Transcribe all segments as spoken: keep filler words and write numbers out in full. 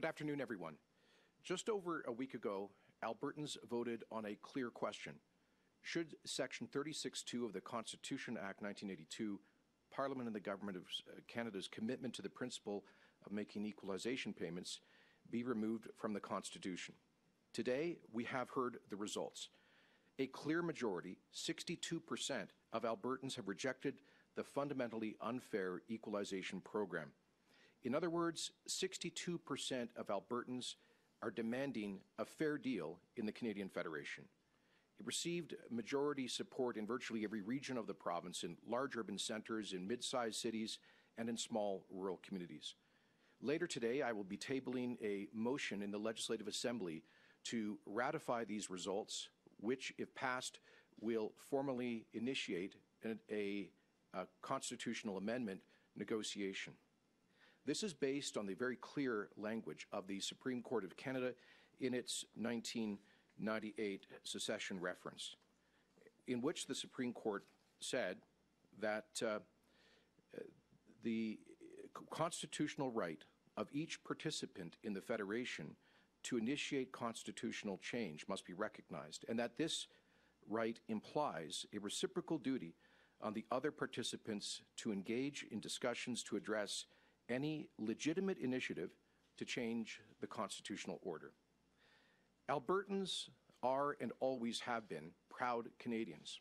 good afternoon, everyone. Just over a week ago, Albertans voted on a clear question. Should Section thirty-six point two of the Constitution Act nineteen eighty-two, Parliament and the Government of Canada's commitment to the principle of making equalization payments, be removed from the Constitution? Today, we have heard the results. A clear majority, sixty-two percent of Albertans have rejected the fundamentally unfair equalization program. In other words, sixty-two percent of Albertans are demanding a fair deal in the Canadian Federation. It received majority support in virtually every region of the province, in large urban centres, in mid-sized cities, and in small rural communities. Later today, I will be tabling a motion in the Legislative Assembly to ratify these results, which, if passed, will formally initiate an, a, a constitutional amendment negotiation. This is based on the very clear language of the Supreme Court of Canada in its nineteen ninety-eight secession reference, in which the Supreme Court said that uh, the constitutional right of each participant in the Federation to initiate constitutional change must be recognized, and that this right implies a reciprocal duty on the other participants to engage in discussions to address any legitimate initiative to change the constitutional order. Albertans are and always have been proud Canadians.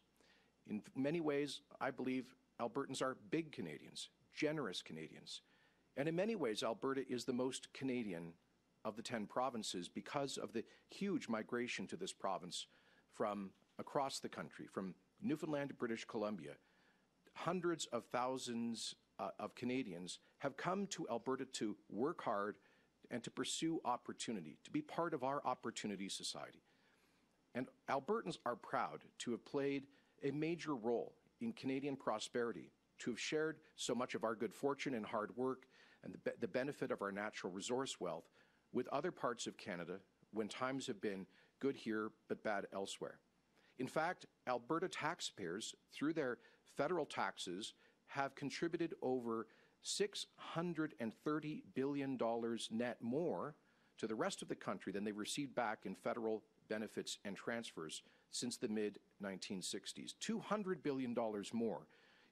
In many ways, I believe Albertans are big Canadians, generous Canadians. And in many ways, Alberta is the most Canadian of the ten provinces because of the huge migration to this province from across the country, from Newfoundland to British Columbia. Hundreds of thousands uh, of Canadians have come to Alberta to work hard and to pursue opportunity, to be part of our opportunity society. And Albertans are proud to have played a major role in Canadian prosperity, to have shared so much of our good fortune and hard work and the, be the benefit of our natural resource wealth with other parts of Canada when times have been good here but bad elsewhere. In fact, Alberta taxpayers, through their federal taxes, have contributed over six hundred thirty billion dollars net more to the rest of the country than they received back in federal benefits and transfers since the mid nineteen sixties. two hundred billion dollars more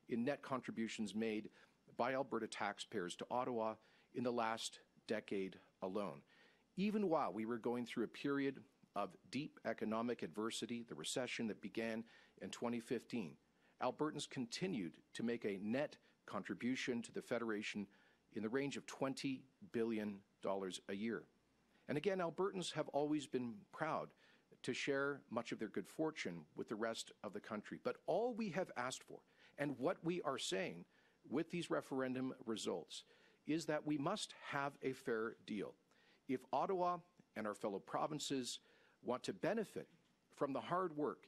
in net contributions made by Alberta taxpayers to Ottawa in the last decade alone. Even while we were going through a period of deep economic adversity, the recession that began in twenty fifteen, Albertans continued to make a net contribution to the Federation in the range of twenty billion dollars a year. And again, Albertans have always been proud to share much of their good fortune with the rest of the country. But all we have asked for, and what we are saying with these referendum results, is that we must have a fair deal. If Ottawa and our fellow provinces want to benefit from the hard work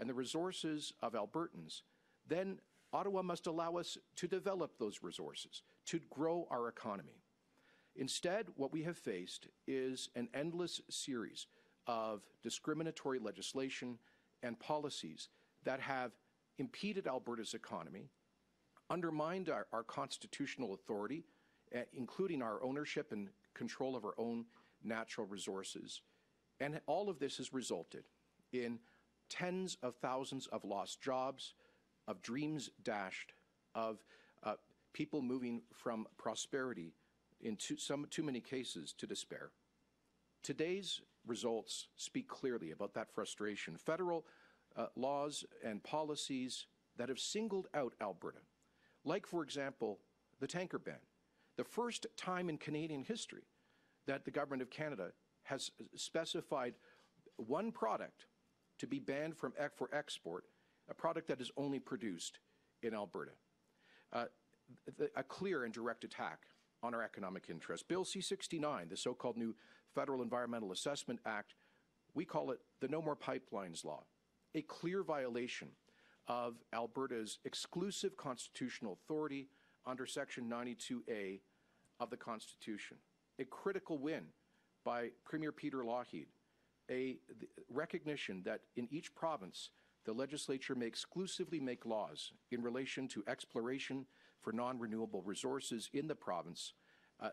and the resources of Albertans, then Ottawa must allow us to develop those resources, to grow our economy. Instead, what we have faced is an endless series of discriminatory legislation and policies that have impeded Alberta's economy, undermined our, our constitutional authority, uh, including our ownership and control of our own natural resources. And all of this has resulted in tens of thousands of lost jobs, of dreams dashed, of uh, people moving from prosperity in too, some, too many cases to despair. Today's results speak clearly about that frustration. Federal uh, laws and policies that have singled out Alberta, like, for example, the tanker ban, the first time in Canadian history that the Government of Canada has specified one product to be banned from ex for export, a product that is only produced in Alberta. Uh, a clear and direct attack on our economic interests. Bill C sixty-nine, the so-called new Federal Environmental Assessment Act, we call it the No More Pipelines Law, a clear violation of Alberta's exclusive constitutional authority under Section ninety-two A of the Constitution. A critical win by Premier Peter Lougheed, a recognition that in each province, the legislature may exclusively make laws in relation to exploration for non-renewable resources in the province, uh,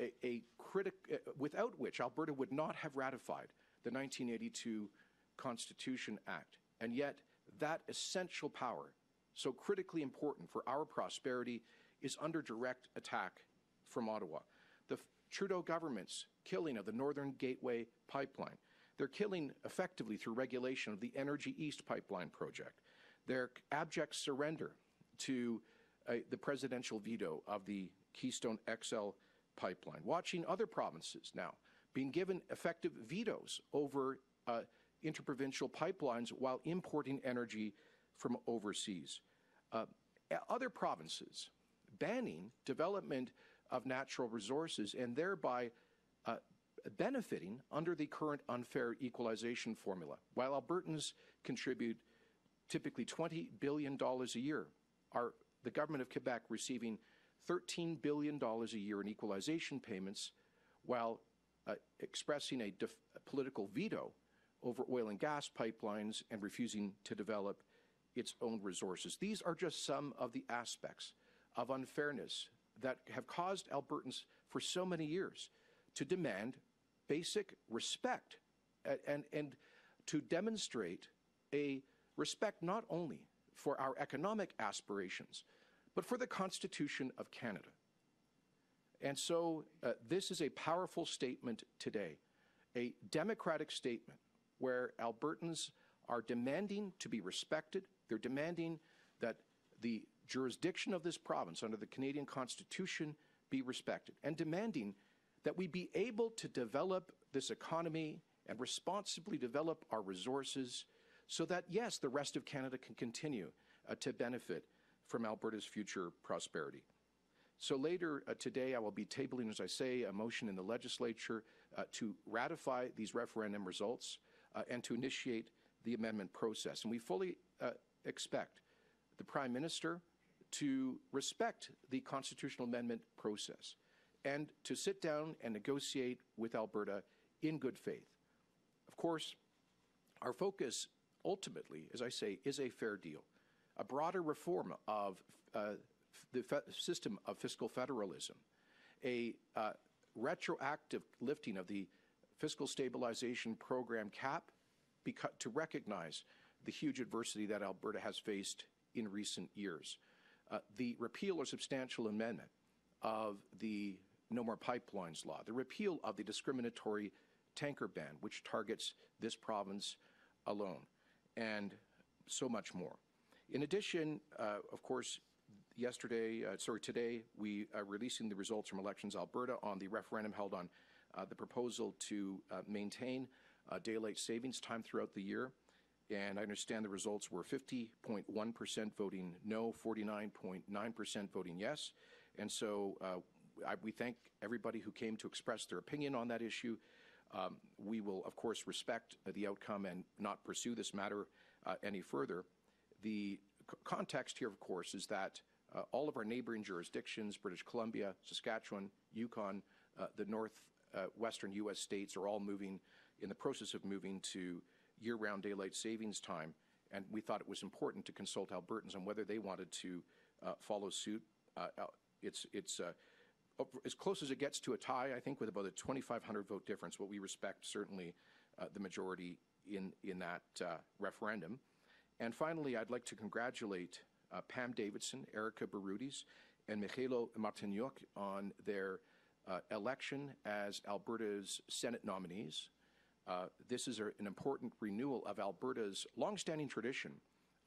a, a critic, uh, without which Alberta would not have ratified the nineteen eighty-two Constitution Act. And yet that essential power, so critically important for our prosperity, is under direct attack from Ottawa. The Trudeau government's killing of the Northern Gateway Pipeline, their killing effectively through regulation of the Energy East pipeline project, their abject surrender to uh, the presidential veto of the Keystone X L pipeline, watching other provinces now being given effective vetoes over uh, interprovincial pipelines while importing energy from overseas. Uh, other provinces banning development of natural resources and thereby uh, benefiting under the current unfair equalization formula, while Albertans contribute typically twenty billion dollars a year, are the government of Quebec receiving thirteen billion dollars a year in equalization payments, while uh, expressing a, def a political veto over oil and gas pipelines and refusing to develop its own resources. These are just some of the aspects of unfairness that have caused Albertans for so many years to demand basic respect and, and, and to demonstrate a respect not only for our economic aspirations, but for the Constitution of Canada. And so uh, this is a powerful statement today, a democratic statement where Albertans are demanding to be respected. They're demanding that the jurisdiction of this province under the Canadian Constitution be respected, and demanding that we be able to develop this economy and responsibly develop our resources so that, yes, the rest of Canada can continue uh, to benefit from Alberta's future prosperity. So later uh, today, I will be tabling, as I say, a motion in the legislature uh, to ratify these referendum results uh, and to initiate the amendment process. And we fully uh, expect the Prime Minister to respect the constitutional amendment process and to sit down and negotiate with Alberta in good faith. Of course, our focus ultimately, as I say, is a fair deal, a broader reform of uh, the system of fiscal federalism, a uh, retroactive lifting of the fiscal stabilization program cap to recognize the huge adversity that Alberta has faced in recent years, uh, the repeal or substantial amendment of the No More Pipelines law, the repeal of the discriminatory tanker ban, which targets this province alone, and so much more. In addition, uh, of course, yesterday, uh, sorry, today, we are releasing the results from Elections Alberta on the referendum held on uh, the proposal to uh, maintain uh, daylight savings time throughout the year. And I understand the results were fifty point one percent voting no, forty-nine point nine percent voting yes. And so uh, I, we thank everybody who came to express their opinion on that issue. Um, we will, of course, respect the outcome and not pursue this matter uh, any further. The c context here, of course, is that uh, all of our neighboring jurisdictions, British Columbia, Saskatchewan, Yukon, uh, the northwestern uh, U S states are all moving, in the process of moving to year-round daylight savings time, and we thought it was important to consult Albertans on whether they wanted to uh, follow suit. Uh, it's it's uh, as close as it gets to a tie, I think, with about a twenty-five hundred vote difference, but we respect certainly uh, the majority in, in that uh, referendum. And finally, I'd like to congratulate uh, Pam Davidson, Erika Barootes, and Mykhailo Martyniouk on their uh, election as Alberta's Senate nominees. Uh, this is a, an important renewal of Alberta's longstanding tradition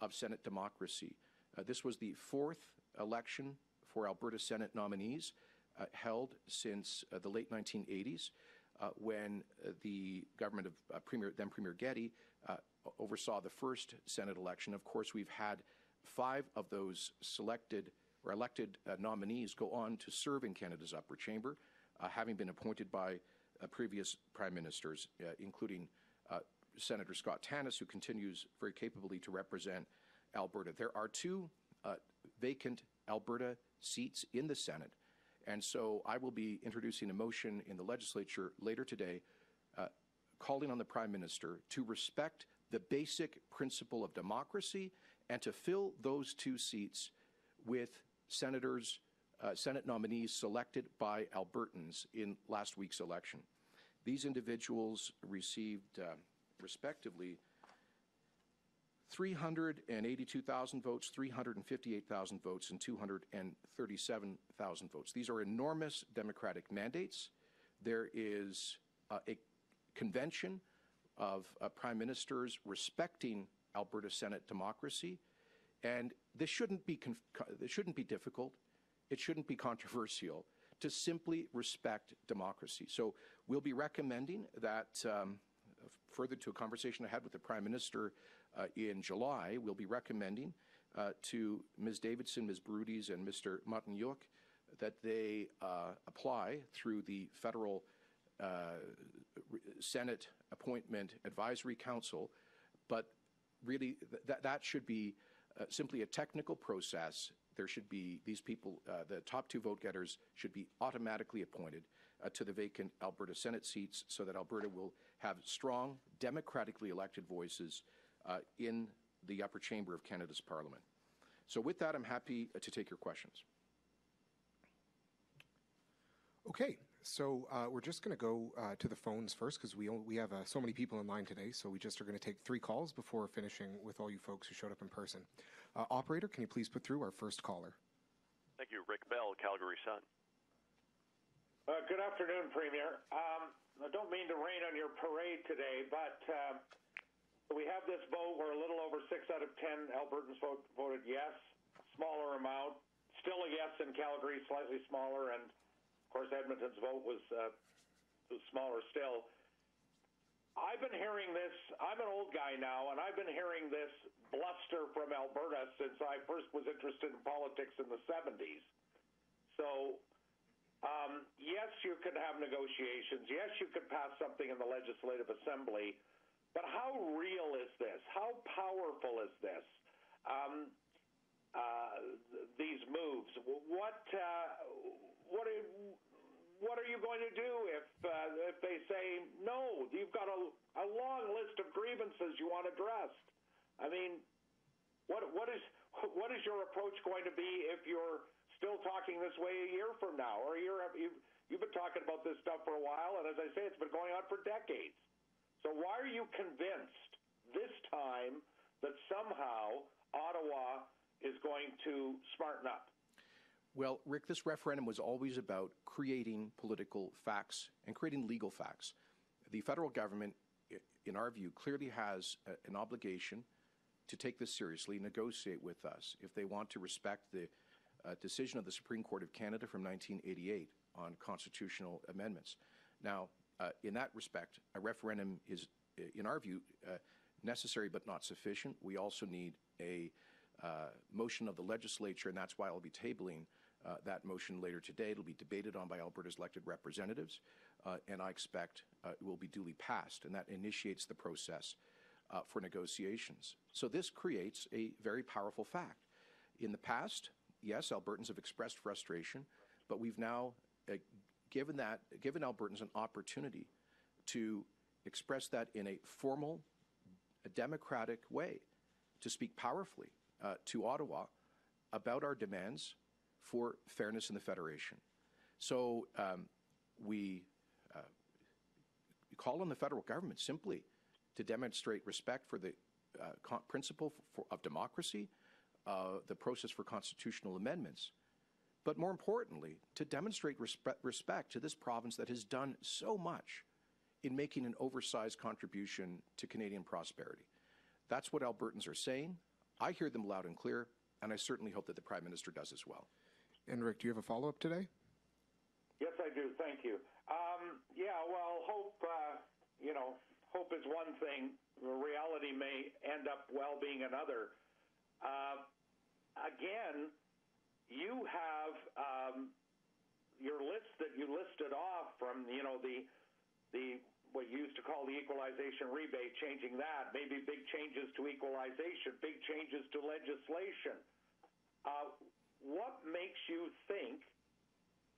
of Senate democracy. Uh, this was the fourth election for Alberta Senate nominees uh, held since uh, the late nineteen eighties, uh, when uh, the government of uh, Premier, then Premier Getty uh, oversaw the first Senate election. Of course, we've had five of those selected or elected uh, nominees go on to serve in Canada's upper chamber, uh, having been appointed by Uh, previous prime ministers, uh, including uh, Senator Scott Tannis, who continues very capably to represent Alberta. There are two uh, vacant Alberta seats in the Senate, and so I will be introducing a motion in the legislature later today uh, calling on the prime minister to respect the basic principle of democracy and to fill those two seats with senators uh, Senate nominees selected by Albertans in last week's election. These individuals received, uh, respectively, three hundred eighty-two thousand votes, three hundred fifty-eight thousand votes, and two hundred thirty-seven thousand votes. These are enormous Democratic mandates. There is uh, a convention of uh, prime ministers respecting Alberta Senate democracy, and this shouldn't be conf this shouldn't be difficult. It shouldn't be controversial to simply respect democracy. So we'll be recommending that. Um, Further to a conversation I had with the Prime Minister uh, in July, we'll be recommending uh, to Miz Davidson, Miz Barootes, and Mister Martyniouk that they uh, apply through the Federal uh, Senate Appointment Advisory Council. But really, th that should be uh, simply a technical process. There should be these people, uh, the top two vote getters should be automatically appointed uh, to the vacant Alberta Senate seats so that Alberta will have strong, democratically elected voices uh, in the upper chamber of Canada's Parliament. So with that, I'm happy to take your questions. Okay, so uh, we're just going to go uh, to the phones first because we, we have uh, so many people in line today, so we just are going to take three calls before finishing with all you folks who showed up in person. Uh, operator, can you please put through our first caller? Thank you. Rick Bell, Calgary Sun. Uh, good afternoon, Premier. Um, I don't mean to rain on your parade today, but uh, we have this vote where a little over six out of ten Albertans vote, voted yes, smaller amount, still a yes in Calgary, slightly smaller, and of course, Edmonton's vote was, uh, was smaller still. I've been hearing this. I'm an old guy now, and I've been hearing this bluster from Alberta since I first was interested in politics in the seventies. So, um, yes, you could have negotiations. Yes, you could pass something in the Legislative Assembly. But how real is this? How powerful is this? Um, uh, these moves. What? Uh, what are What are you going to do if uh, if they say no? You've got a a long list of grievances you want addressed. I mean, what what is what is your approach going to be if you're still talking this way a year from now, or a year? You've, you've been talking about this stuff for a while, and as I say, it's been going on for decades. So why are you convinced this time that somehow Ottawa is going to smarten up? Well, Rick, this referendum was always about creating political facts and creating legal facts. The federal government, in our view, clearly has a, an obligation to take this seriously, negotiate with us if they want to respect the uh, decision of the Supreme Court of Canada from nineteen eighty-eight on constitutional amendments. Now, uh, in that respect, a referendum is, in our view, uh, necessary but not sufficient. We also need a uh, motion of the legislature, and that's why I'll be tabling Uh, that motion later today. It'll be debated on by Alberta's elected representatives, uh, and I expect uh, it will be duly passed, and that initiates the process uh, for negotiations. So this creates a very powerful fact. In the past, yes, Albertans have expressed frustration, but we've now uh, given that, given Albertans an opportunity to express that in a formal, a democratic way, to speak powerfully uh, to Ottawa about our demands for fairness in the Federation. So um, we uh, call on the federal government simply to demonstrate respect for the uh, principle for, of democracy, uh, the process for constitutional amendments, but more importantly, to demonstrate respe respect to this province that has done so much in making an oversized contribution to Canadian prosperity. That's what Albertans are saying. I hear them loud and clear, and I certainly hope that the Prime Minister does as well. And Rick, do you have a follow-up today? Yes, I do. Thank you. Um, yeah, well, hope, uh, you know, hope is one thing. Reality may end up well being another. Uh, again, you have um, your list that you listed off from, you know, the, the what you used to call the equalization rebate, changing that, maybe big changes to equalization, big changes to legislation. Uh, What makes you think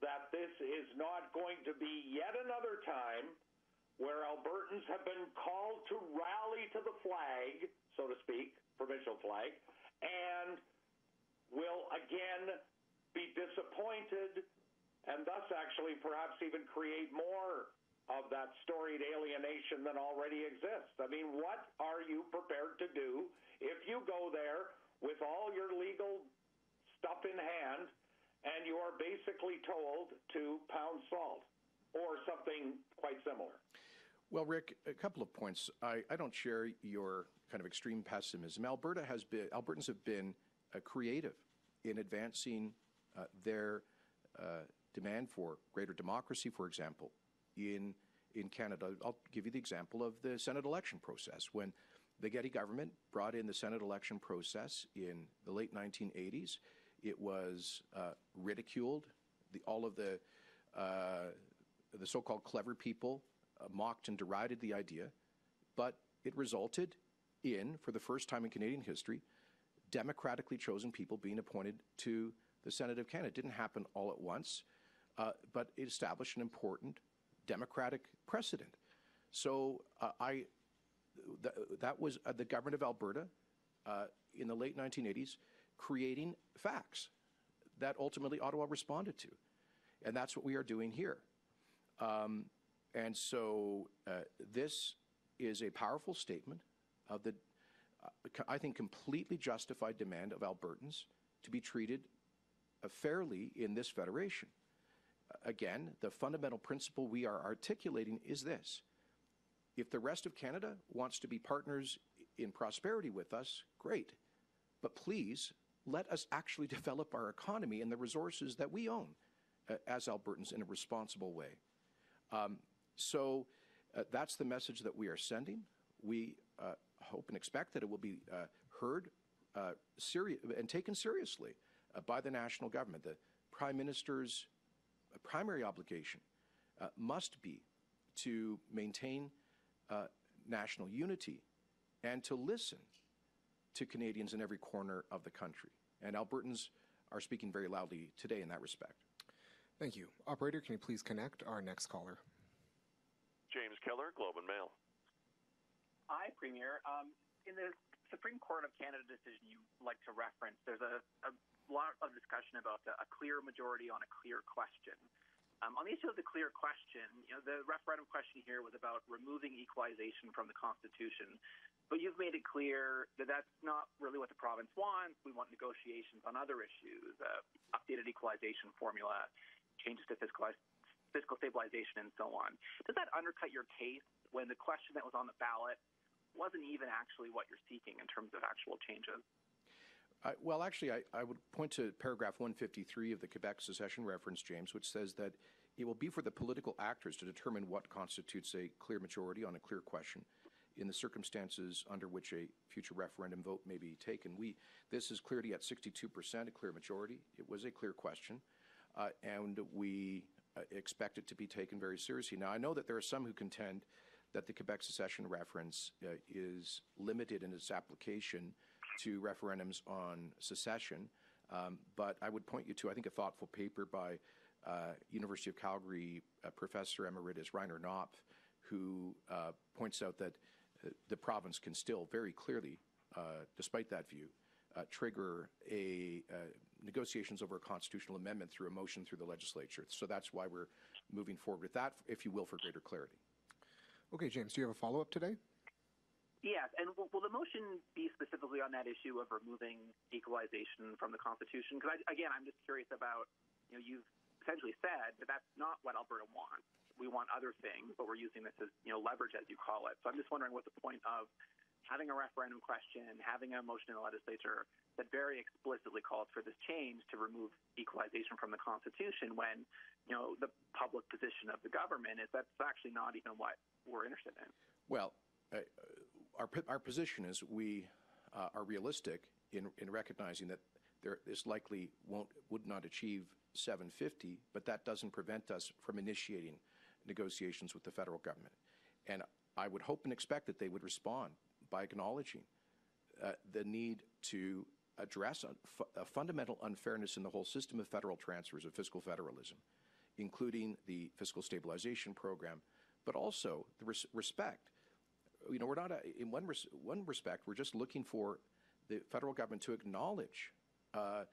that this is not going to be yet another time where Albertans have been called to rally to the flag, so to speak, provincial flag, and will again be disappointed, and thus actually perhaps even create more of that storied alienation that already exists. I mean, what are you prepared to do if you go there with all your legal stuff in hand and you are basically told to pound salt or something quite similar? Well, Rick, a couple of points. I, I don't share your kind of extreme pessimism. Alberta has been, Albertans have been uh, creative in advancing uh, their uh, demand for greater democracy, for example, in in Canada. I'll give you the example of the Senate election process. When the Getty government brought in the Senate election process in the late nineteen eighties, it was uh, ridiculed. The, all of the uh, the so-called clever people Uh, mocked and derided the idea, but it resulted in, for the first time in Canadian history, democratically chosen people being appointed to the Senate of Canada. It didn't happen all at once, uh, but it established an important democratic precedent. So uh, I, th that was uh, the government of Alberta uh, in the late nineteen eighties creating facts that ultimately Ottawa responded to. And that's what we are doing here. Um, And so uh, this is a powerful statement of the, uh, I think, completely justified demand of Albertans to be treated uh, fairly in this federation. Again, the fundamental principle we are articulating is this. If the rest of Canada wants to be partners in prosperity with us, great. But please let us actually develop our economy and the resources that we own uh, as Albertans in a responsible way. Um, So uh, that's the message that we are sending. We uh, hope and expect that it will be uh, heard uh, seri and taken seriously uh, by the national government. The Prime Minister's primary obligation uh, must be to maintain uh, national unity and to listen to Canadians in every corner of the country. And Albertans are speaking very loudly today in that respect. Thank you. Operator, can you please connect our next caller? James Keller, Globe and Mail. Hi, Premier. Um, in the Supreme Court of Canada decision you like to reference, there's a, a lot of discussion about a, a clear majority on a clear question. Um, on the issue of the clear question, you know, the referendum question here was about removing equalization from the Constitution, but you've made it clear that that's not really what the province wants. We want negotiations on other issues, uh, updated equalization formula, changes to fiscal fiscal stabilization, and so on. Does that undercut your case when the question that was on the ballot wasn't even actually what you're seeking in terms of actual changes? Uh, well, actually, I, I would point to paragraph one fifty-three of the Quebec secession reference, James, which says that it will be for the political actors to determine what constitutes a clear majority on a clear question in the circumstances under which a future referendum vote may be taken. We, this is clearly at sixty-two percent, a clear majority. It was a clear question, uh, and we expect it to be taken very seriously. Now, I know that there are some who contend that the Quebec secession reference uh, is limited in its application to referendums on secession, um, but I would point you to, I think, a thoughtful paper by uh, University of Calgary uh, Professor Emeritus Reiner Knopf, who uh, points out that uh, the province can still very clearly, uh, despite that view, Uh, trigger a uh, negotiations over a constitutional amendment through a motion through the legislature. So that's why we're moving forward with that, if you will, for greater clarity. Okay, James, do you have a follow-up today? Yes, and will, will the motion be specifically on that issue of removing equalization from the Constitution? Because, again, I'm just curious about, you know, you've essentially said that that's not what Alberta wants. We want other things, but we're using this as, you know, leverage, as you call it. So I'm just wondering what the point of having a referendum question, having a motion in the legislature that very explicitly calls for this change to remove equalization from the Constitution when, you know, the public position of the government is that's actually not even what we're interested in. Well, uh, our, our position is we uh, are realistic in, in recognizing that there, this likely won't, would not achieve seven fifty, but that doesn't prevent us from initiating negotiations with the federal government. And I would hope and expect that they would respond by acknowledging uh, the need to address a, fu a fundamental unfairness in the whole system of federal transfers, of fiscal federalism, including the fiscal stabilization program, but also the res respect. You know, we're not, a, in one, res one respect, we're just looking for the federal government to acknowledge uh,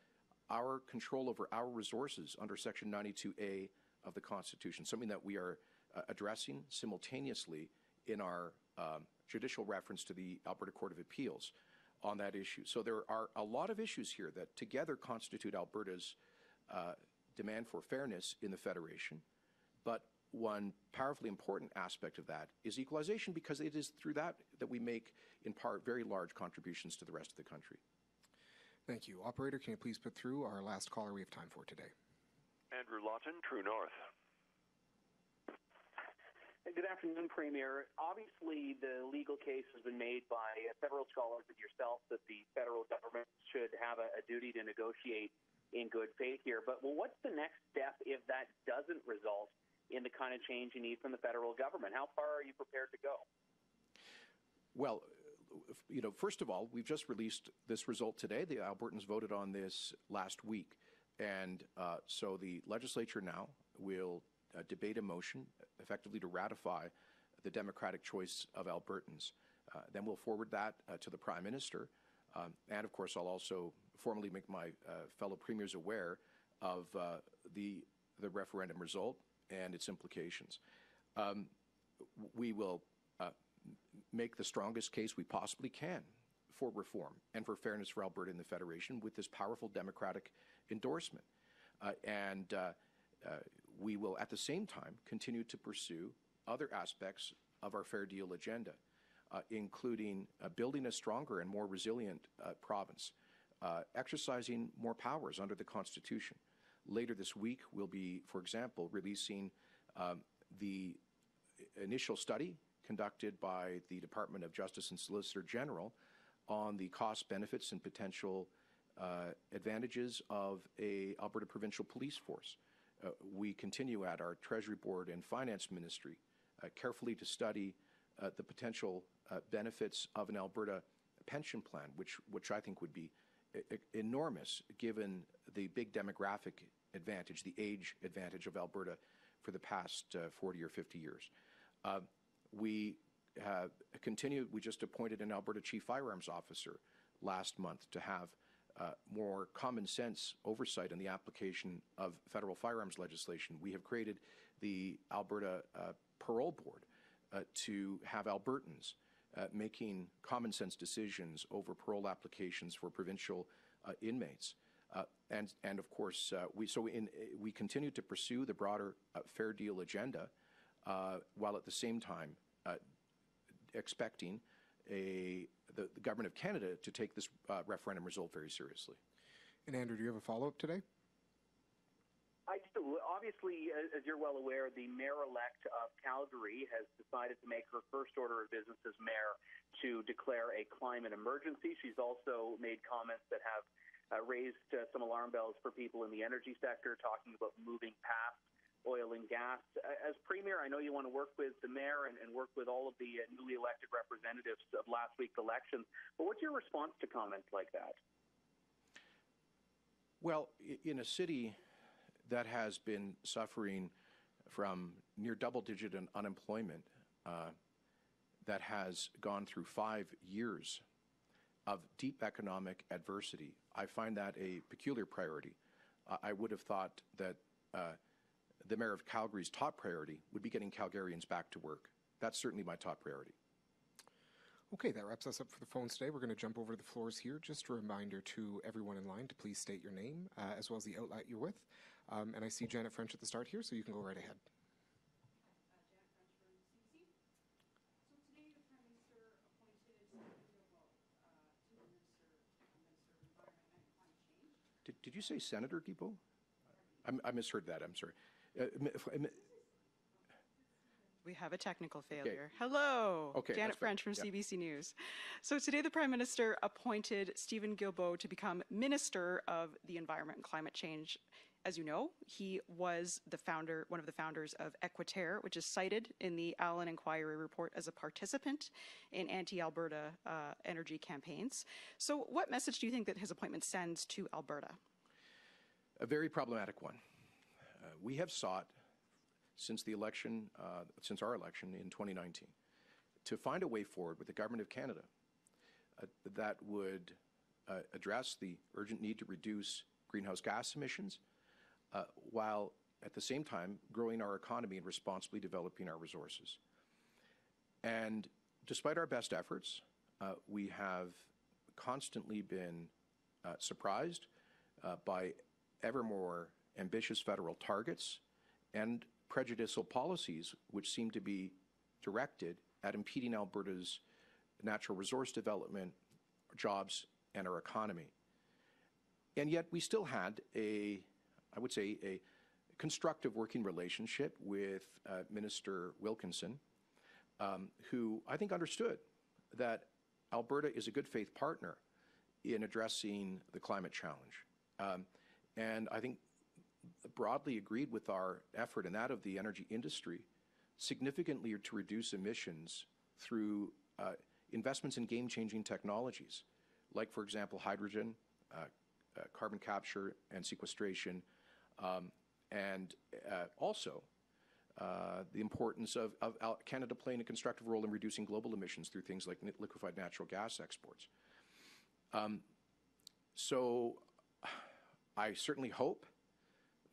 our control over our resources under Section ninety-two A of the Constitution, something that we are uh, addressing simultaneously in our um, judicial reference to the Alberta Court of Appeals on that issue. So there are a lot of issues here that together constitute Alberta's uh, demand for fairness in the Federation. But one powerfully important aspect of that is equalization, because it is through that that we make, in part, very large contributions to the rest of the country. Thank you. Operator, can you please put through our last caller we have time for today? Andrew Lawton, True North. Good afternoon, Premier. Obviously, the legal case has been made by federal scholars and yourself that the federal government should have a, a duty to negotiate in good faith here. But well, what's the next step if that doesn't result in the kind of change you need from the federal government? How far are you prepared to go? Well, you know, first of all, we've just released this result today. The Albertans voted on this last week. And uh, so the legislature now will uh, debate a motion effectively to ratify the democratic choice of Albertans. Uh, then we'll forward that uh, to the Prime Minister. Um, and of course, I'll also formally make my uh, fellow premiers aware of uh, the, the referendum result and its implications. Um, we will uh, make the strongest case we possibly can for reform and for fairness for Alberta and the Federation with this powerful democratic endorsement. Uh, and uh, uh, we will, at the same time, continue to pursue other aspects of our Fair Deal agenda, uh, including uh, building a stronger and more resilient uh, province, uh, exercising more powers under the Constitution. Later this week, we'll be, for example, releasing um, the initial study conducted by the Department of Justice and Solicitor General on the cost, benefits, and potential uh, advantages of a Alberta provincial police force. Uh, we continue at our Treasury Board and Finance Ministry uh, carefully to study uh, the potential uh, benefits of an Alberta pension plan, which which I think would be enormous given the big demographic advantage, the age advantage of Alberta for the past uh, forty or fifty years. Uh, we Uh, continue, we just appointed an Alberta Chief Firearms Officer last month to have uh, more common sense oversight in the application of federal firearms legislation. We have created the Alberta uh, Parole Board uh, to have Albertans uh, making common sense decisions over parole applications for provincial uh, inmates. Uh, and, and of course, uh, we, so in, we continue to pursue the broader uh, Fair Deal agenda uh, while at the same time uh, expecting a, the, the Government of Canada to take this uh, referendum result very seriously. And Andrew, do you have a follow-up today? I do. Obviously, as you're well aware, the mayor-elect of Calgary has decided to make her first order of business as mayor to declare a climate emergency. She's also made comments that have uh, raised uh, some alarm bells for people in the energy sector, talking about moving past oil and gas. As Premier, I know you want to work with the mayor and, and work with all of the newly elected representatives of last week's elections, but what's your response to comments like that? Well, in a city that has been suffering from near double-digit unemployment uh, that has gone through five years of deep economic adversity, I find that a peculiar priority. Uh, I would have thought that uh, the mayor of Calgary's top priority would be getting Calgarians back to work. That's certainly my top priority. Okay, that wraps us up for the phones today. We're going to jump over to the floors here. Just a reminder to everyone in line to please state your name uh, as well as the outlet you're with. Um, and I see Janet French at the start here, so you can go right ahead. Uh, Janet French from C B C. So today the Prime Minister appointed Stephen Guilbeault uh, to the Minister, Minister of Environment and Climate Change. Did, did you say Senator Guilbeault? I, I misheard that. I'm sorry. Uh, we have a technical failure. Okay. Hello, okay, Janet French from yeah. C B C News. So today the Prime Minister appointed Stephen Guilbeault to become Minister of the Environment and Climate Change. As you know, he was the founder, one of the founders of Equiterre, which is cited in the Allen Inquiry report as a participant in anti-Alberta uh, energy campaigns. So what message do you think that his appointment sends to Alberta? A very problematic one. Uh, we have sought, since the election, uh, since our election in twenty nineteen, to find a way forward with the Government of Canada uh, that would uh, address the urgent need to reduce greenhouse gas emissions, uh, while at the same time growing our economy and responsibly developing our resources. And despite our best efforts, uh, we have constantly been uh, surprised uh, by ever more ambitious federal targets and prejudicial policies which seem to be directed at impeding Alberta's natural resource development, jobs, and our economy. And yet we still had a, I would say, a constructive working relationship with uh, Minister Wilkinson, um, who I think understood that Alberta is a good faith partner in addressing the climate challenge. Um, and I think broadly agreed with our effort and that of the energy industry significantly to reduce emissions through uh, investments in game-changing technologies, like, for example, hydrogen, uh, uh, carbon capture and sequestration, um, and uh, also uh, the importance of, of Canada playing a constructive role in reducing global emissions through things like liquefied natural gas exports. Um, so I certainly hope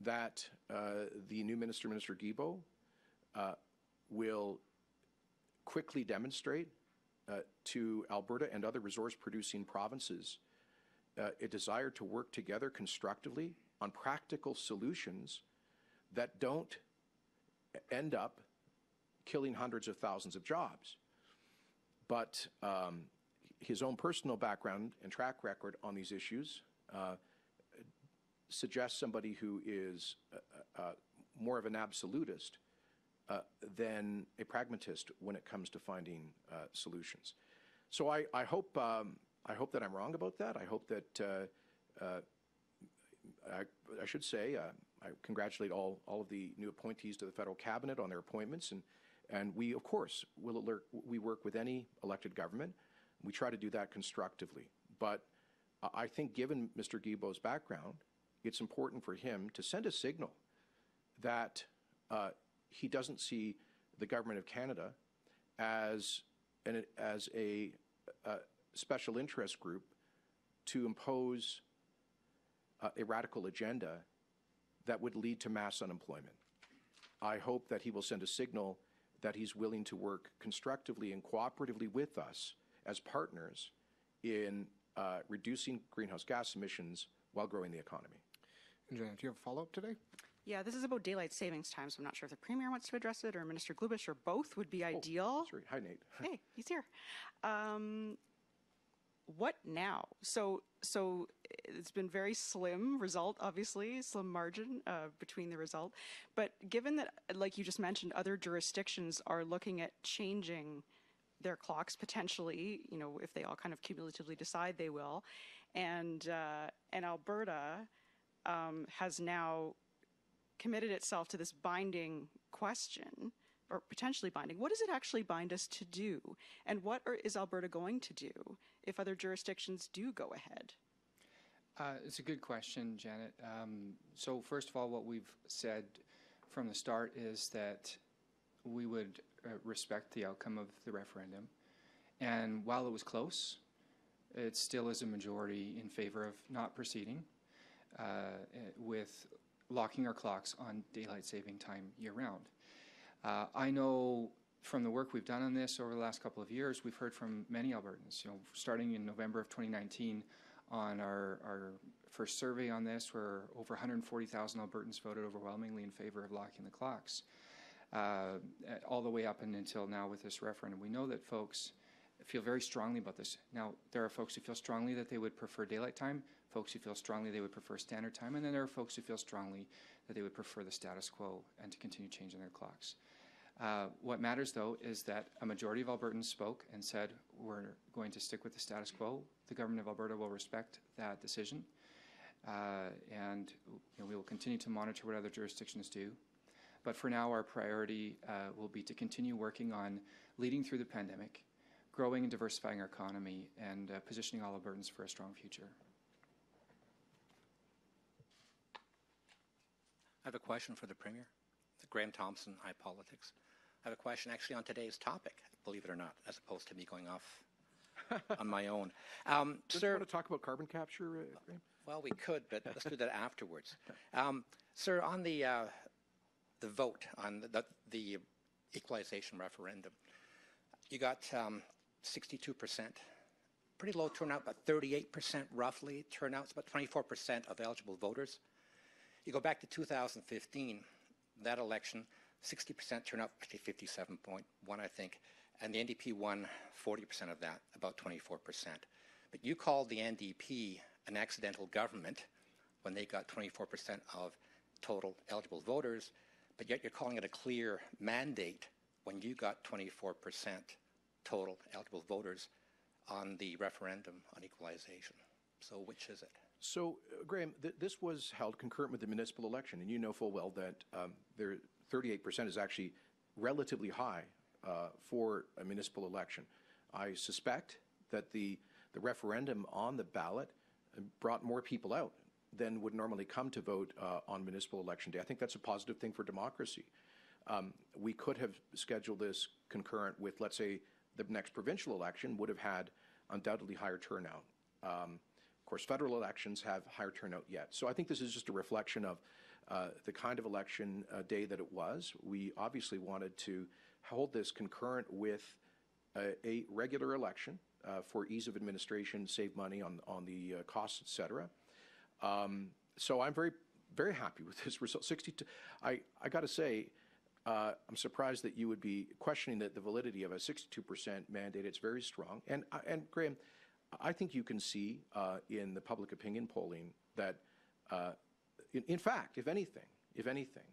that uh, the new minister, Minister Guilbeault, uh, will quickly demonstrate uh, to Alberta and other resource-producing provinces uh, a desire to work together constructively on practical solutions that don't end up killing hundreds of thousands of jobs. But um, his own personal background and track record on these issues uh, suggests somebody who is uh, uh, more of an absolutist uh, than a pragmatist when it comes to finding uh, solutions. So I, I hope um, I hope that I'm wrong about that. I hope that uh, uh, I, I should say uh, I congratulate all all of the new appointees to the federal cabinet on their appointments, and and we of course will alert. We work with any elected government. We try to do that constructively. But I think, given Mister Guilbeault's background, it's important for him to send a signal that uh, he doesn't see the government of Canada as an, as a, a special interest group to impose uh, a radical agenda that would lead to mass unemployment. I hope that he will send a signal that he's willing to work constructively and cooperatively with us as partners in uh, reducing greenhouse gas emissions while growing the economy. Janet, do you have a follow-up today? Yeah, this is about daylight savings time, so I'm not sure if the Premier wants to address it or Minister Glubish, or both would be ideal. Oh, sorry. Hi, Nate. Hey, he's here. Um, what now? So, so it's been very slim result, obviously, slim margin uh, between the result. But given that, like you just mentioned, other jurisdictions are looking at changing their clocks potentially, you know, if they all kind of cumulatively decide they will, and uh, and Alberta Um, has now committed itself to this binding question, or potentially binding. What does it actually bind us to do? And what are, is Alberta going to do if other jurisdictions do go ahead? Uh, it's a good question, Janet. Um, so first of all, what we've said from the start is that we would uh, respect the outcome of the referendum. And while it was close, it still is a majority in favor of not proceeding Uh, with locking our clocks on daylight saving time year-round. Uh, I know from the work we've done on this over the last couple of years, we've heard from many Albertans, you know, starting in November of twenty nineteen on our, our first survey on this, where over one hundred forty thousand Albertans voted overwhelmingly in favor of locking the clocks, uh, all the way up and until now with this referendum. We know that folks feel very strongly about this. Now, there are folks who feel strongly that they would prefer daylight time, folks who feel strongly they would prefer standard time, and then there are folks who feel strongly that they would prefer the status quo and to continue changing their clocks. Uh, what matters, though, is that a majority of Albertans spoke and said, we're going to stick with the status quo. The government of Alberta will respect that decision, uh, and you know, we will continue to monitor what other jurisdictions do. But for now, our priority uh, will be to continue working on leading through the pandemic, growing and diversifying our economy, and uh, positioning all Albertans for a strong future. I have a question for the Premier. Graham Thompson, High Politics. I have a question actually on today's topic, believe it or not, as opposed to me going off on my own. Um, Don't sir, you want to talk about carbon capture, uh, Graham? Well, we could, but let's do that afterwards. Um, sir, on the uh, the vote on the, the, the equalization referendum, you got um, sixty-two percent. Pretty low turnout, about thirty-eight percent roughly. Turnout's about twenty-four percent of eligible voters. You go back to two thousand fifteen, that election, sixty percent turnout, fifty-seven point one, I think, and the N D P won forty percent of that, about twenty-four percent. But you called the N D P an accidental government when they got twenty-four percent of total eligible voters, but yet you're calling it a clear mandate when you got twenty-four percent total eligible voters on the referendum on equalization. So which is it? So, uh, Graham, th this was held concurrent with the municipal election, and you know full well that um, there thirty-eight percent is actually relatively high uh, for a municipal election. I suspect that the, the referendum on the ballot brought more people out than would normally come to vote uh, on municipal election day. I think that's a positive thing for democracy. Um, we could have scheduled this concurrent with, let's say, the next provincial election would have had undoubtedly higher turnout. Um, of course, federal elections have higher turnout yet. So I think this is just a reflection of uh, the kind of election uh, day that it was. We obviously wanted to hold this concurrent with uh, a regular election uh, for ease of administration, save money on, on the uh, costs, et cetera. Um, so I'm very, very happy with this result. sixty-two, I, I gotta say, Uh, I'm surprised that you would be questioning the, the validity of a sixty-two percent mandate. It's very strong. And, uh, and Graham, I think you can see uh, in the public opinion polling that, uh, in, in fact, if anything, if anything,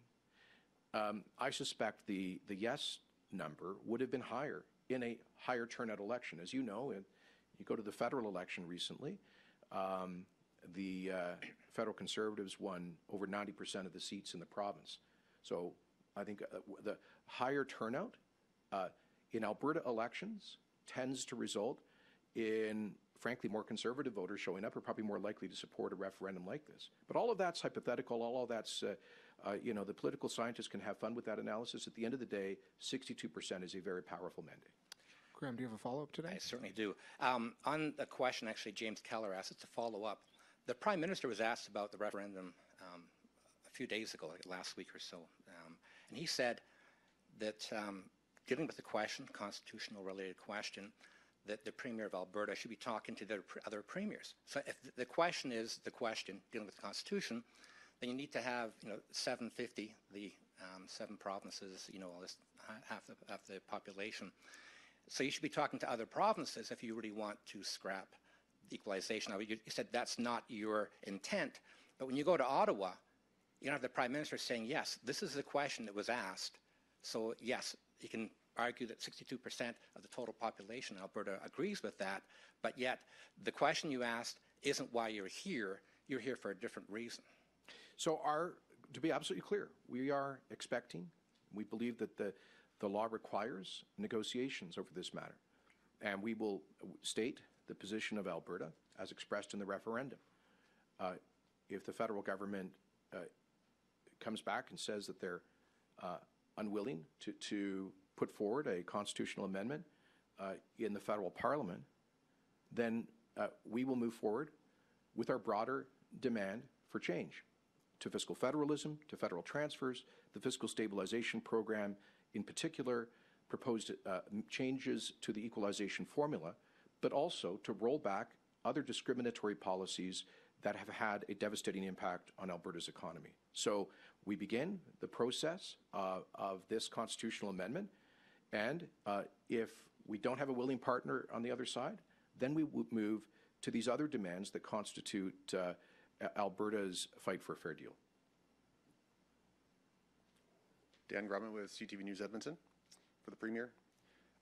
um, I suspect the, the yes number would have been higher in a higher turnout election. As you know, and you go to the federal election recently, um, the uh, federal Conservatives won over ninety percent of the seats in the province. So I think uh, the higher turnout uh, in Alberta elections tends to result in, frankly, more conservative voters showing up are probably more likely to support a referendum like this. But all of that's hypothetical. All of that's, uh, uh, you know, the political scientists can have fun with that analysis. At the end of the day, sixty-two percent is a very powerful mandate. Graham, do you have a follow-up today? I certainly do. Um, on the question, actually, James Keller asked us to follow up. The Prime Minister was asked about the referendum um, a few days ago, like last week or so. Um, And he said that um, dealing with the question, constitutional-related question, that the Premier of Alberta should be talking to their pre other premiers. So if the question is the question dealing with the Constitution, then you need to have, you know, seven fifty, the um, seven provinces, you know, all this, half the, half the population. So you should be talking to other provinces if you really want to scrap equalization. Now, you said that's not your intent, but when you go to Ottawa, you don't have the Prime Minister saying, yes, this is the question that was asked. So, yes, you can argue that sixty-two percent of the total population in Alberta agrees with that, but yet the question you asked isn't why you're here. You're here for a different reason. So, our, to be absolutely clear, we are expecting, we believe that the, the law requires negotiations over this matter. And we will state the position of Alberta as expressed in the referendum. Uh, if the federal government uh, comes back and says that they're uh, unwilling to, to put forward a constitutional amendment uh, in the federal parliament, then uh, we will move forward with our broader demand for change to fiscal federalism, to federal transfers, the fiscal stabilization program, in particular, proposed uh, changes to the equalization formula, but also to roll back other discriminatory policies that have had a devastating impact on Alberta's economy. So we begin the process uh, of this constitutional amendment, and uh, if we don't have a willing partner on the other side, then we would move to these other demands that constitute uh, Alberta's fight for a fair deal. Dan Grubman with C T V News Edmonton for the Premier.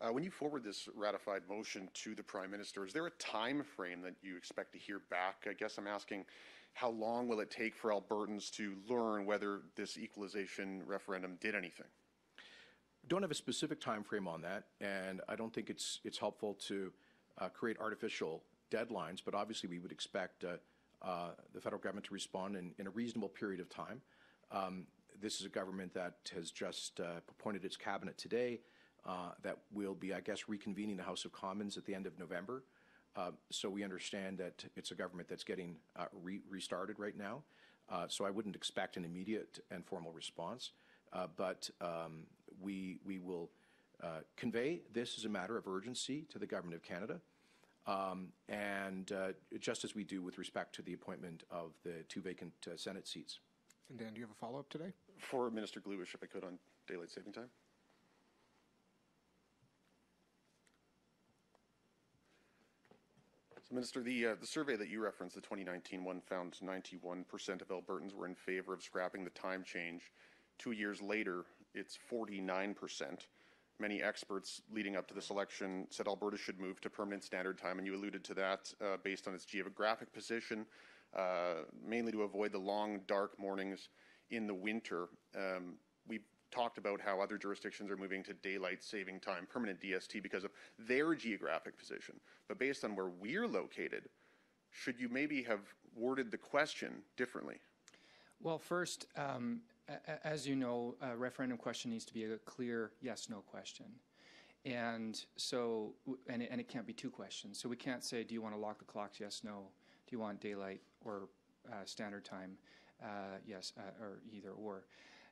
Uh, when you forward this ratified motion to the Prime Minister, is there a time frame that you expect to hear back? I guess I'm asking, how long will it take for Albertans to learn whether this equalization referendum did anything? Don't have a specific time frame on that, and I don't think it's it's helpful to uh, create artificial deadlines, but obviously we would expect uh, uh, the federal government to respond in, in a reasonable period of time. Um, this is a government that has just uh, appointed its cabinet today. Uh, that will be, I guess, reconvening the House of Commons at the end of November. Uh, so we understand that it's a government that's getting uh, re restarted right now. Uh, so I wouldn't expect an immediate and formal response, uh, but um, we, we will uh, convey this as a matter of urgency to the Government of Canada, um, and uh, just as we do with respect to the appointment of the two vacant uh, Senate seats. And Dan, do you have a follow-up today? For Minister Glubish, if I could, on daylight saving time. So, Minister, the, uh, the survey that you referenced, the twenty nineteen one, found ninety-one percent of Albertans were in favor of scrapping the time change. Two years later, it's forty-nine percent. Many experts leading up to this election said Alberta should move to permanent standard time, and you alluded to that uh, based on its geographic position, uh, mainly to avoid the long, dark mornings in the winter. Um, we've talked about how other jurisdictions are moving to daylight saving time, permanent D S T, because of their geographic position. But based on where we're located, should you maybe have worded the question differently? Well, first, um, as you know, a referendum question needs to be a clear yes-no question. And so, and it, and it can't be two questions. So we can't say, do you want to lock the clocks? Yes, no. Do you want daylight or uh, standard time? Uh, yes, uh, or either or.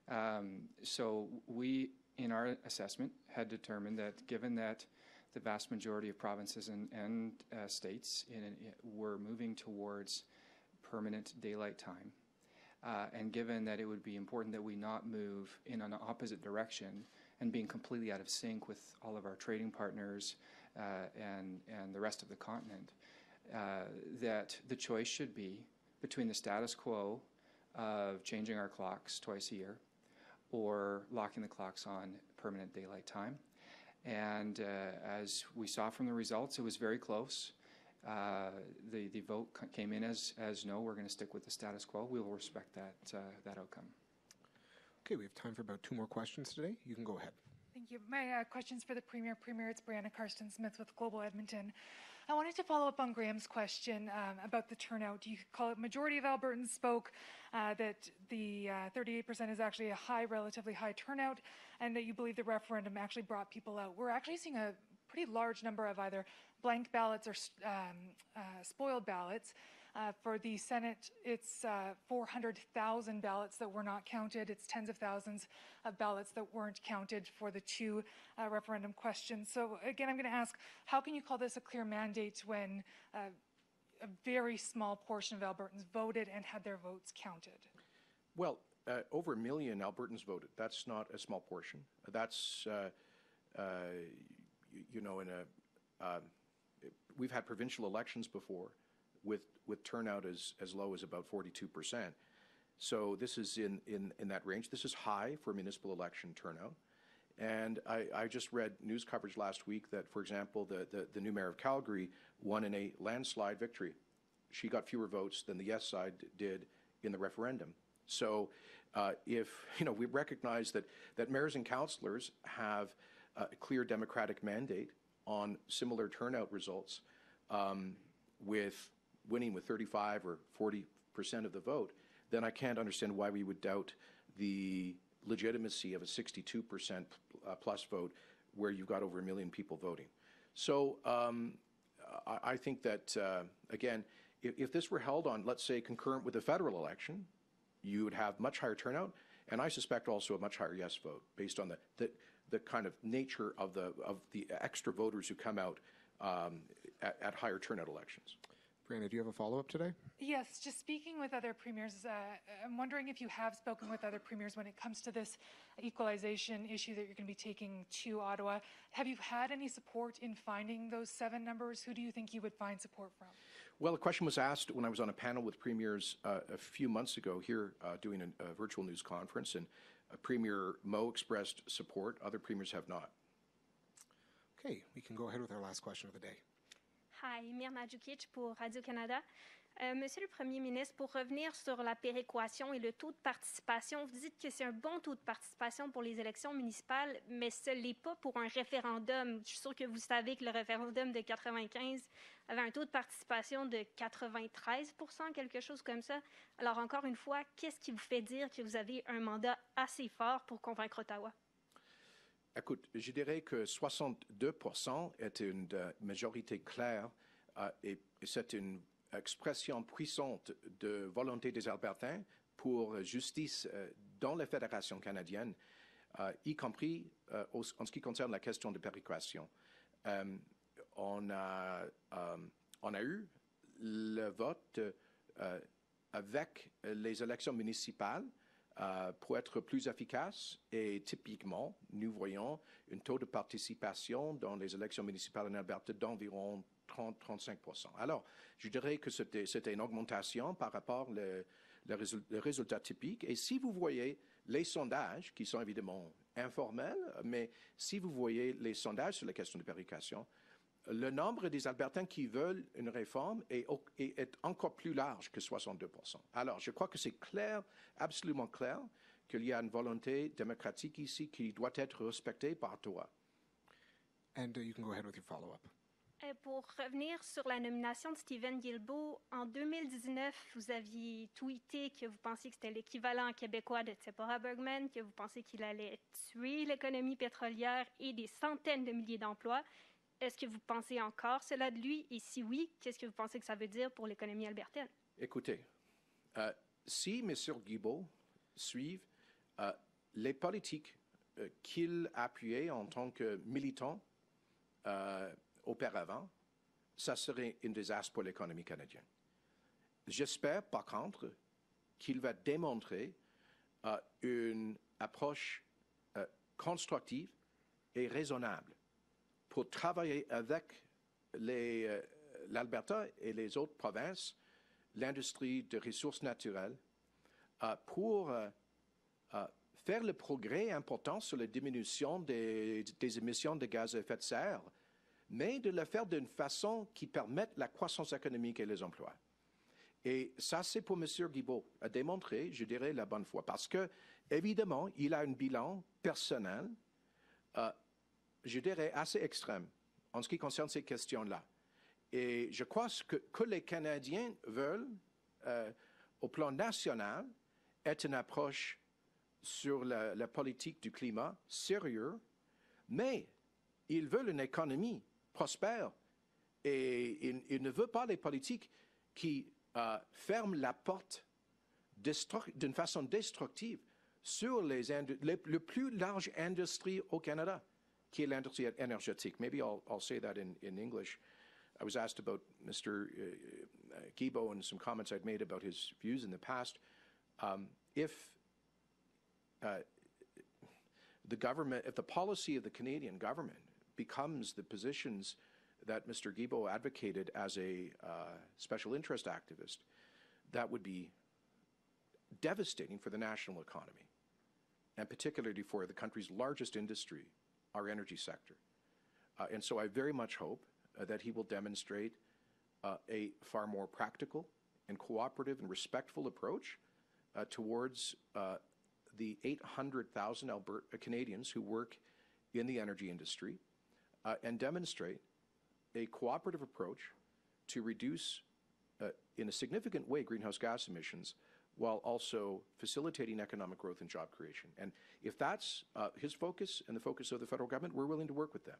Um, so we, in our assessment, had determined that given that the vast majority of provinces and, and uh, states in, in, were moving towards permanent daylight time, uh, and given that it would be important that we not move in an opposite direction and being completely out of sync with all of our trading partners uh, and, and the rest of the continent, uh, that the choice should be between the status quo of changing our clocks twice a year or locking the clocks on permanent daylight time. And uh, as we saw from the results, it was very close. Uh, the, the vote came in as, as no, we're going to stick with the status quo. We will respect that, uh, that outcome. Okay, we have time for about two more questions today. You can go ahead. Thank you. My uh, question's for the Premier. Premier, it's Brianna Carsten Smith with Global Edmonton. I wanted to follow up on Graham's question um, about the turnout. You could call it majority of Albertans spoke, uh, that the uh, thirty-eight percent is actually a high, relatively high turnout, and that you believe the referendum actually brought people out. We're actually seeing a pretty large number of either blank ballots or um, uh, spoiled ballots. Uh, for the Senate, it's uh, four hundred thousand ballots that were not counted. It's tens of thousands of ballots that weren't counted for the two uh, referendum questions. So again, I'm going to ask, how can you call this a clear mandate when uh, a very small portion of Albertans voted and had their votes counted? Well, uh, over a million Albertans voted. That's not a small portion. That's, uh, uh, you know, in a, uh, we've had provincial elections before with with turnout as, as low as about forty-two percent. So this is in, in, in that range. This is high for municipal election turnout. And I, I just read news coverage last week that, for example, the, the, the new mayor of Calgary won in a landslide victory. She got fewer votes than the yes side did in the referendum. So uh, if, you know, we recognize that, that mayors and councillors have a clear democratic mandate on similar turnout results um, with winning with thirty-five or forty percent of the vote, then I can't understand why we would doubt the legitimacy of a sixty-two percent plus vote where you've got over a million people voting. So um, I, I think that, uh, again, if, if this were held on, let's say, concurrent with a federal election, you would have much higher turnout, and I suspect also a much higher yes vote based on the, the, the kind of nature of the, of the extra voters who come out um, at, at higher turnout elections. Brianna, do you have a follow-up today? Yes, just speaking with other premiers, uh, I'm wondering if you have spoken with other premiers when it comes to this equalization issue that you're going to be taking to Ottawa. Have you had any support in finding those seven numbers? Who do you think you would find support from? Well, the question was asked when I was on a panel with premiers uh, a few months ago here uh, doing a, a virtual news conference, and uh, Premier Moe expressed support. Other premiers have not. Okay, we can go ahead with our last question of the day. Hi, Mirna Djukic pour Radio-Canada. Euh, Monsieur le Premier ministre, pour revenir sur la péréquation et le taux de participation, vous dites que c'est un bon taux de participation pour les élections municipales, mais ce n'est pas pour un référendum. Je suis sûre que vous savez que le référendum de quatre-vingt-quinze avait un taux de participation de quatre-vingt-treize pour cent, quelque chose comme ça. Alors, encore une fois, qu'est-ce qui vous fait dire que vous avez un mandat assez fort pour convaincre Ottawa? Écoute, je dirais que soixante-deux pour cent est une majorité claire c'est une expression puissante de volonté des Albertains pour justice dans la Fédération canadienne, y compris en ce qui concerne la question de péréquation. On a, on a eu le vote avec les élections municipales pour être plus efficace, et typiquement, nous voyons un taux de participation dans les élections municipales en Alberta d'environ trente à trente-cinq pour cent. Alors, je dirais que c'était une augmentation par rapport au résultat typique. Et si vous voyez les sondages, qui sont évidemment informels, mais si vous voyez les sondages sur la question de péréquation, le nombre des Albertains qui veulent une réforme est, est encore plus large que soixante-deux pour cent. Alors, je crois que c'est clair, absolument clair, qu'il y a une volonté démocratique ici qui doit être respectée par toi. And uh, you can go ahead with your follow-up. Et pour revenir sur la nomination de Stephen Guilbeault, en deux mille dix-neuf, vous aviez tweeté que vous pensiez que c'était l'équivalent québécois de Tsepora Bergman, que vous pensiez qu'il allait tuer l'économie pétrolière et des centaines de milliers d'emplois. Est-ce que vous pensez encore cela de lui? Et si oui, qu'est-ce que vous pensez que ça veut dire pour l'économie albertaine? Écoutez, euh, si M. Guilbeault suit euh, les politiques euh, qu'il appuyait en tant que militant euh, auparavant, ça serait un désastre pour l'économie canadienne. J'espère, par contre, qu'il va démontrer euh, une approche euh, constructive et raisonnable pour travailler avec l'Alberta euh, et les autres provinces, l'industrie de ressources naturelles, euh, pour euh, euh, faire le progrès important sur la diminution des, des émissions de gaz à effet de serre, mais de le faire d'une façon qui permette la croissance économique et les emplois. Et ça, c'est pour M. Guilbeault à démontrer, je dirais, la bonne foi, parce que, évidemment, il a un bilan personnel, euh, je dirais, assez extrême en ce qui concerne ces questions-là. Et je crois que, que les Canadiens veulent, euh, au plan national, être une approche sur la, la politique du climat sérieux, mais ils veulent une économie prospère et ils, ils ne veulent pas les politiques qui euh, ferment la porte d'une façon destructive sur les, les, le plus large industrie au Canada, qui est l'industrie énergétique. Maybe I'll, I'll say that in, in English. I was asked about Mister Uh, Guilbeault and some comments I'd made about his views in the past. Um, if uh, the government, if the policy of the Canadian government becomes the positions that Mister Guilbeault advocated as a uh, special interest activist, that would be devastating for the national economy, and particularly for the country's largest industry, our energy sector. Uh, and so I very much hope uh, that he will demonstrate uh, a far more practical and cooperative and respectful approach uh, towards uh, the eight hundred thousand Alberta Canadians who work in the energy industry, uh, and demonstrate a cooperative approach to reduce, uh, in a significant way, greenhouse gas emissions, while also facilitating economic growth and job creation. And if that's uh, his focus and the focus of the federal government, we're willing to work with them.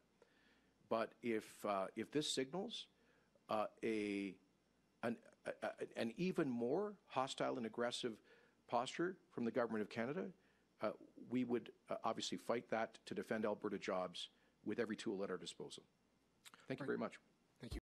But if uh, if this signals uh, a, an, a an even more hostile and aggressive posture from the government of Canada, uh, we would uh, obviously fight that to defend Alberta jobs with every tool at our disposal. Thank you very much.